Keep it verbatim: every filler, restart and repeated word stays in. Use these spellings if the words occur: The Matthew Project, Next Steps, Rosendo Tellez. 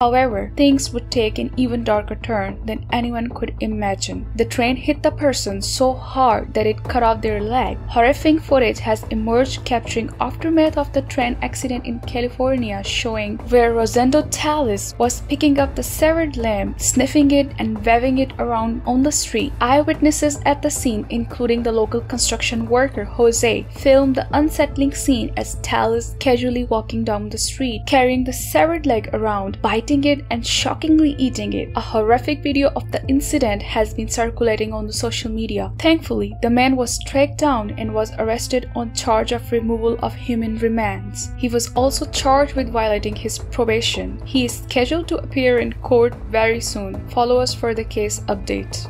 However, things would take an even darker turn than anyone could imagine. The train hit the person so hard that it cut off their leg. Horrifying footage has emerged capturing aftermath of the train accident in California, showing where Rosendo Tellez was picking up the severed limb, sniffing it and waving it around on the street. Eyewitnesses at the scene, including the local construction worker Jose, filmed the unsettling scene as Tellez casually walking down the street, carrying the severed leg around, biting it and shockingly eating it. A horrific video of the incident has been circulating on the social media. Thankfully, the man was tracked down and was arrested on charge of removal of human remains. He was also charged with violating his probation. He is scheduled to appear in court very soon. Follow us for the case update.